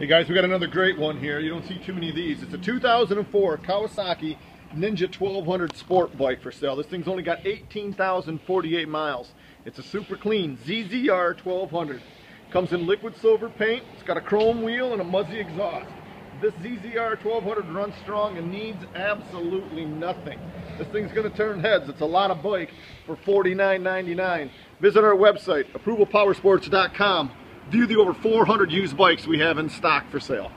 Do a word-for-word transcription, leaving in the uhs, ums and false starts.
Hey guys, we got another great one here. You don't see too many of these. It's a two thousand four Kawasaki Ninja twelve hundred sport bike for sale. This thing's only got eighteen thousand forty-eight miles. It's a super clean Z Z R twelve hundred. Comes in liquid silver paint. It's got a chrome wheel and a Muzzy exhaust. This Z Z R twelve hundred runs strong and needs absolutely nothing. This thing's going to turn heads. It's a lot of bike for forty-nine ninety-nine. Visit our website, approval powersports dot com. View the over four hundred used bikes we have in stock for sale.